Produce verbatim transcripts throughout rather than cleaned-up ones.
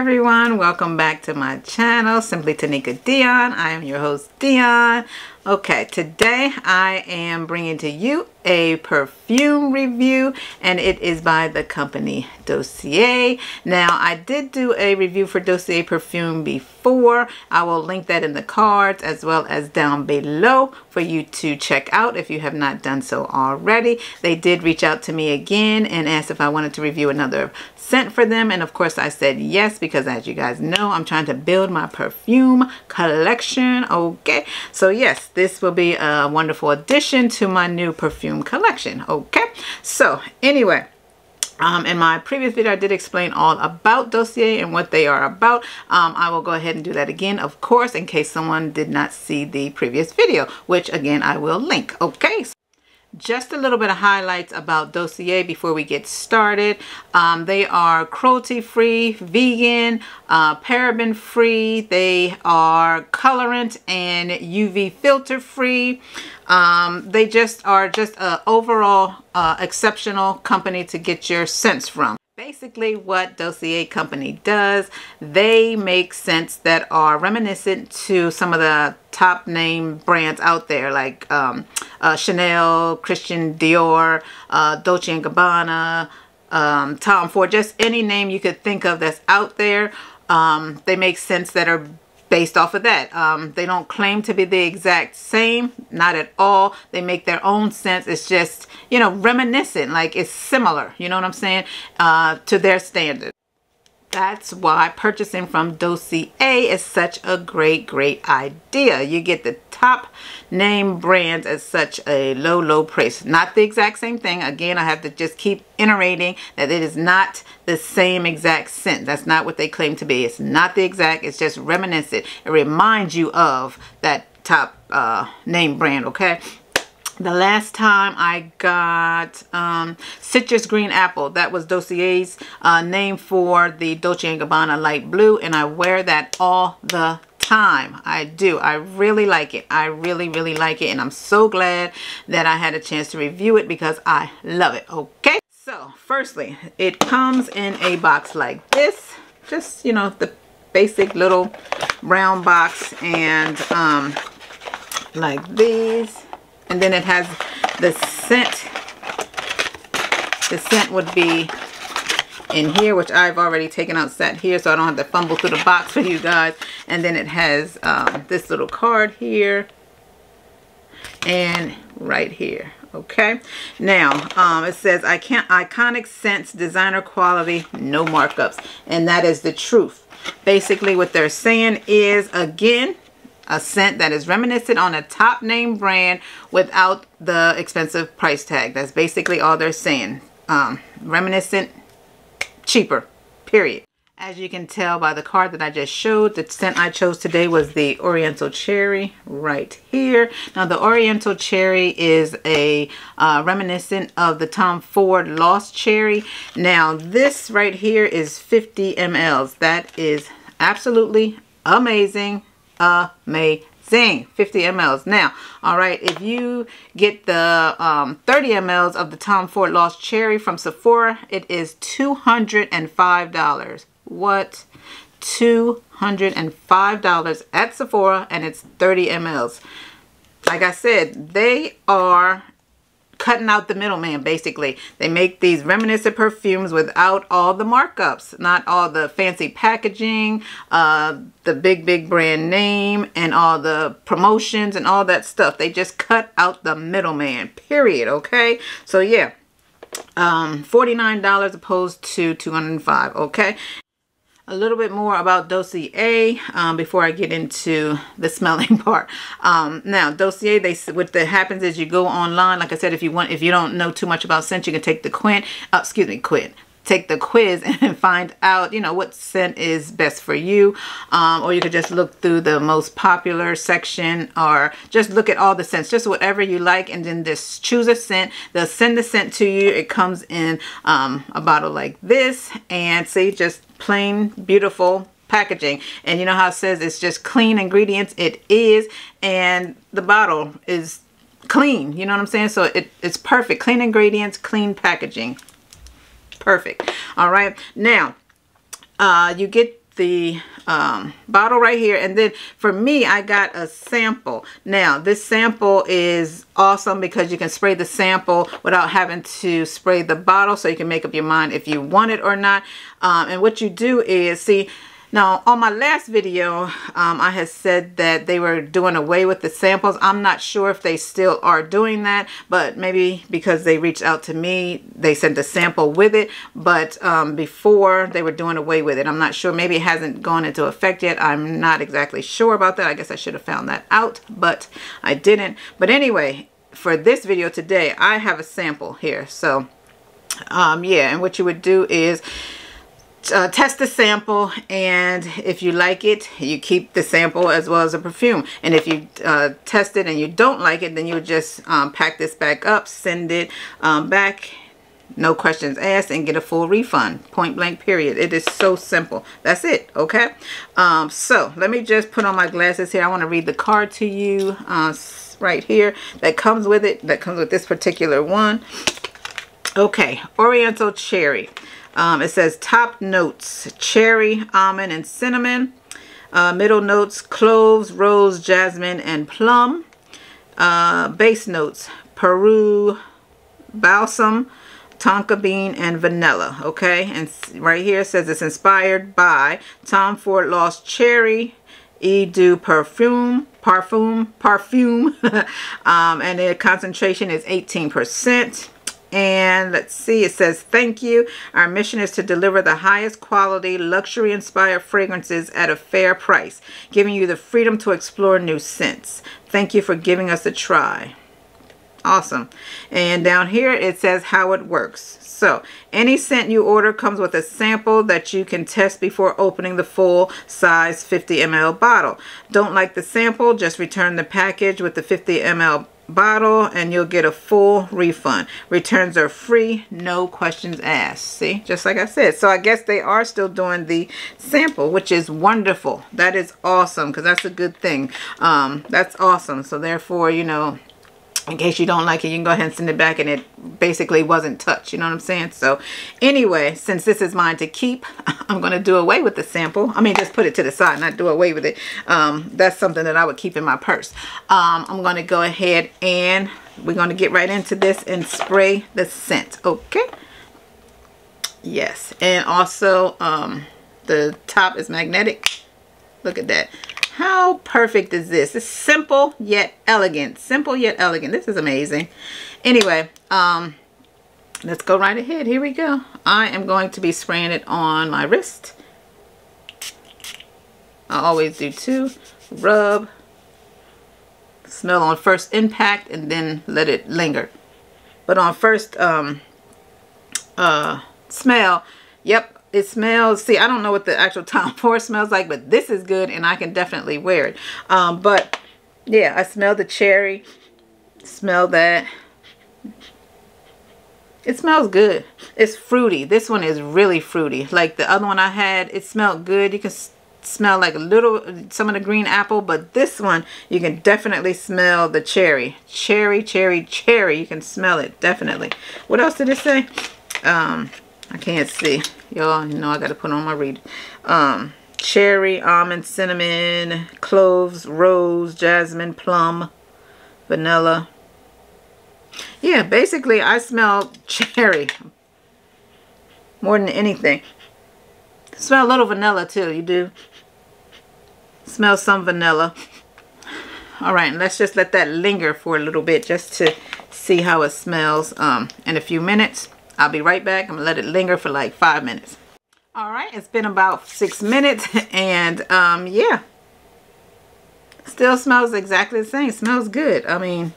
everyone, welcome back to my channel, Simply Taneica Dionne. I am your host, Dionne. Okay, today I am bringing to you a perfume review, and it is by the company Dossier. Now, I did do a review for Dossier perfume before. I will link that in the cards as well as down below for you to check out if you have not done so already. They did reach out to me again and asked if I wanted to review another scent for them, and of course I said yes, because as you guys know, I'm trying to build my perfume collection. Okay, so yes, this will be a wonderful addition to my new perfume collection. Okay, so anyway, Um, in my previous video, I did explain all about Dossier and what they are about. Um, I will go ahead and do that again, of course, in case someone did not see the previous video, which again, I will link. Okay. So just a little bit of highlights about Dossier before we get started. Um, they are cruelty-free, vegan, uh, paraben-free. They are colorant and U V filter-free. Um, they just are just an overall uh, exceptional company to get your scents from. Basically what Dossier company does, they make scents that are reminiscent to some of the top name brands out there, like um, uh, Chanel, Christian Dior, uh, Dolce and Gabbana, um, Tom Ford, just any name you could think of that's out there. Um, they make scents that are based off of that. Um, they don't claim to be the exact same, not at all. They make their own sense. It's just, you know, reminiscent, like it's similar, you know what I'm saying, uh, to their standards. That's why purchasing from Dossier is such a great, great idea. You get the top name brands at such a low, low price. Not the exact same thing. Again, I have to just keep iterating that it is not the same exact scent. That's not what they claim to be. It's not the exact. It's just reminiscent. It reminds you of that top uh, name brand, okay? The last time I got um, Citrus Green Apple. That was Dossier's uh, name for the Dolce and Gabbana Light Blue, and I wear that all the time. I do. I really like it. I really, really like it, and I'm so glad that I had a chance to review it because I love it, okay? So, firstly, it comes in a box like this. Just, you know, the basic little round box, and um, like these. And then it has the scent. The scent would be in here, which I've already taken out set here, so I don't have to fumble through the box for you guys. And then it has um, this little card here and right here. Okay, now um, it says I can't iconic scents, designer quality, no markups, and that is the truth. Basically, what they're saying is, again, a scent that is reminiscent on a top name brand without the expensive price tag. That's basically all they're saying. Um, reminiscent, cheaper, period. As you can tell by the card that I just showed, the scent I chose today was the Oriental Cherry right here. Now, the Oriental Cherry is a uh, reminiscent of the Tom Ford Lost Cherry. Now, this right here is fifty milliliters. That is absolutely amazing. Amazing. fifty milliliters. Now, all right, if you get the um, thirty milliliters of the Tom Ford Lost Cherry from Sephora, it is two hundred five dollars. What? two hundred five dollars at Sephora, and it's thirty milliliters. Like I said, they are cutting out the middleman, basically. They make these reminiscent perfumes without all the markups, not all the fancy packaging, uh, the big, big brand name, and all the promotions and all that stuff. They just cut out the middleman, period, okay? So, yeah, um, forty-nine dollars opposed to two hundred five dollars, okay? A little bit more about Dossier um, before I get into the smelling part. Um, now, Dossier, they what that happens is you go online. Like I said, if you want, if you don't know too much about scent, you can take the quint. Uh, excuse me, quint. Take the quiz and find out, you know, what scent is best for you. Um, or you could just look through the most popular section, or just look at all the scents, just whatever you like, and then just choose a scent. They'll send the scent to you. It comes in um, a bottle like this, and see, just plain beautiful packaging. And you know how it says it's just clean ingredients? It is, and the bottle is clean, you know what I'm saying? So it, it's perfect. Clean ingredients, clean packaging. Perfect. All right, now uh you get the um, bottle right here. And then for me, I got a sample. Now, this sample is awesome because you can spray the sample without having to spray the bottle. So you can make up your mind if you want it or not. Um, and what you do is, see, now on my last video, um, I had said that they were doing away with the samples. I'm not sure if they still are doing that, but maybe because they reached out to me, they sent a sample with it. But um, before they were doing away with it. I'm not sure, maybe it hasn't gone into effect yet. I'm not exactly sure about that. I guess I should have found that out, but I didn't. But anyway, for this video today, I have a sample here. So um, yeah, and what you would do is, Uh, test the sample, and if you like it, you keep the sample as well as the perfume. And if you uh, test it and you don't like it, then you just um, pack this back up, send it um, back, no questions asked, and get a full refund, point blank period. It is so simple. That's it. Okay, um, so let me just put on my glasses here. I want to read the card to you uh, right here that comes with it, that comes with this particular one. Okay, Oriental Cherry. Um, it says top notes, cherry, almond, and cinnamon. Uh, middle notes, cloves, rose, jasmine, and plum. Uh, base notes, Peru balsam, tonka bean, and vanilla. Okay, and right here it says it's inspired by Tom Ford Lost Cherry, Eau de Parfum, Parfum, Parfum. um, and the concentration is eighteen percent. And let's see, it says, thank you. Our mission is to deliver the highest quality, luxury-inspired fragrances at a fair price, giving you the freedom to explore new scents. Thank you for giving us a try. Awesome. And down here, it says how it works. So, any scent you order comes with a sample that you can test before opening the full size fifty milliliter bottle. Don't like the sample, just return the package with the fifty milliliter bottle and you'll get a full refund. Returns are free, no questions asked. See, just like I said. So I guess they are still doing the sample, which is wonderful. That is awesome, because that's a good thing. Um that's awesome. So therefore, you know, in case you don't like it, you can go ahead and send it back, and it basically wasn't touched. You know what I'm saying? So anyway, since this is mine to keep, I'm going to do away with the sample. I mean, just put it to the side, not do away with it. Um, that's something that I would keep in my purse. Um, I'm going to go ahead and we're going to get right into this and spray the scent. Okay. Yes. And also, um, the top is magnetic. Look at that. How perfect is this? It's simple yet elegant. Simple yet elegant. This is amazing. Anyway, um, let's go right ahead. Here we go. I am going to be spraying it on my wrist. I always do too. Rub. Smell on first impact and then let it linger. But on first um, uh, smell, yep. It smells, see, I don't know what the actual Tom Ford smells like, but this is good and I can definitely wear it. Um, but yeah, I smell the cherry. Smell that. It smells good. It's fruity. This one is really fruity. Like the other one I had, it smelled good. You can smell like a little, some of the green apple, but this one, you can definitely smell the cherry. Cherry, cherry, cherry. You can smell it, definitely. What else did it say? Um... I can't see. Y'all, you know I got to put on my read. Um, cherry, almond, cinnamon, cloves, rose, jasmine, plum, vanilla. Yeah, basically I smell cherry more than anything. Smell a little vanilla too, you do. Smell some vanilla. All right, and let's just let that linger for a little bit just to see how it smells um, in a few minutes. I'll be right back. I'm gonna let it linger for like five minutes. All right, it's been about six minutes, and um, yeah, still smells exactly the same. Smells good. I mean,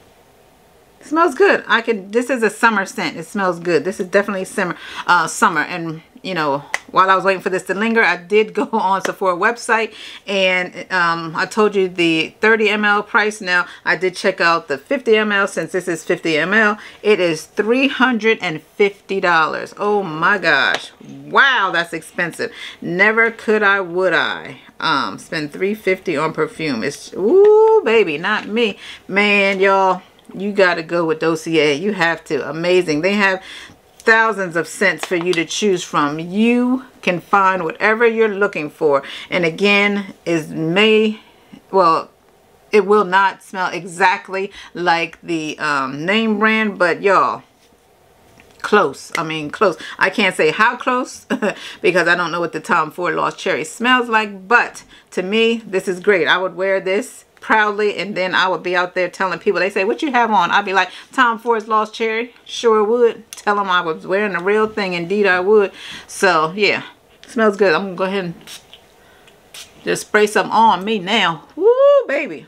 it smells good. I can. This is a summer scent. It smells good. This is definitely summer. Uh, summer, and you know, while I was waiting for this to linger, I did go on Sephora website, and um, I told you the thirty milliliter price. Now I did check out the fifty milliliter since this is fifty milliliter. It is three hundred fifty dollars. Oh my gosh! Wow, that's expensive. Never could I, would I, um, spend three hundred fifty dollars on perfume? It's ooh, baby, not me, man, y'all. You gotta go with Dossier. You have to. Amazing. They have thousands of scents for you to choose from. You can find whatever you're looking for, and again, is may well it will not smell exactly like the um, name brand, but y'all, close. I mean, close. I can't say how close because I don't know what the Tom Ford Lost Cherry smells like, but to me, this is great. I would wear this proudly, and then I would be out there telling people. They say, what you have on? I'd be like, Tom Ford's Lost Cherry. Sure would. Tell them I was wearing the real thing. Indeed I would. So yeah, smells good. I'm gonna go ahead and just spray some on me now. Woo, baby.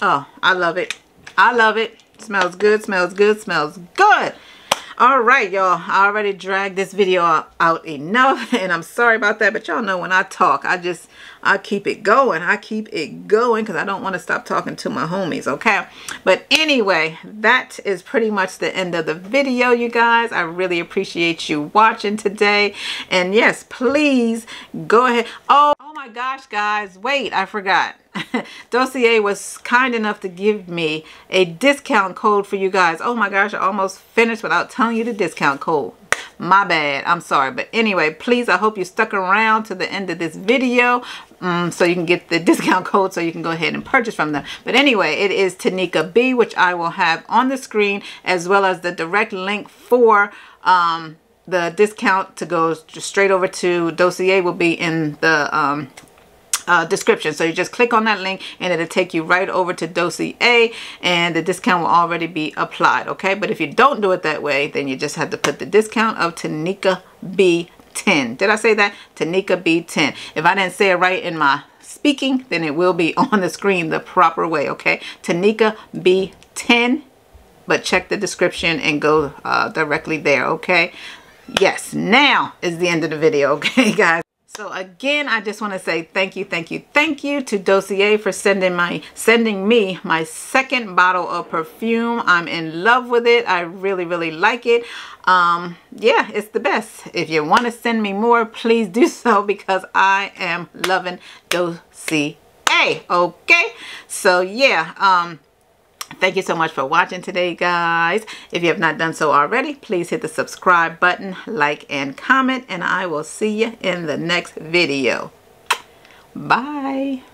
Oh, I love it. I love it. Smells good, smells good, smells good. All right, y'all, I already dragged this video out enough, and I'm sorry about that, but y'all know when I talk, I just, I keep it going. I keep it going because I don't want to stop talking to my homies, okay? But anyway, that is pretty much the end of the video, you guys. I really appreciate you watching today. And yes, please go ahead. Oh, oh my gosh, guys, wait, I forgot. Dossier was kind enough to give me a discount code for you guys. Oh my gosh, I almost finished without telling you the discount code. My bad. I'm sorry. But anyway, please, I hope you stuck around to the end of this video um, so you can get the discount code so you can go ahead and purchase from them. But anyway, it is Taneica B, which I will have on the screen, as well as the direct link for um, the discount to go straight over to Dossier will be in the um, Uh, description. So you just click on that link and it'll take you right over to Dossier, and the discount will already be applied, okay? But if you don't do it that way, then you just have to put the discount of Taneica B ten. Did I say that? Taneica B ten. If I didn't say it right in my speaking, then it will be on the screen the proper way, okay? Taneica B ten, but check the description and go uh, directly there, okay? Yes, now is the end of the video, okay, guys? So again, I just want to say thank you, thank you, thank you to Dossier for sending my sending me my second bottle of perfume. I'm in love with it. I really, really like it. Um, yeah, it's the best. If you want to send me more, please do so because I am loving Dossier. Okay, so yeah. Um, Thank you so much for watching today, guys. If you have not done so already, please hit the subscribe button, like, and comment, and I will see you in the next video. Bye.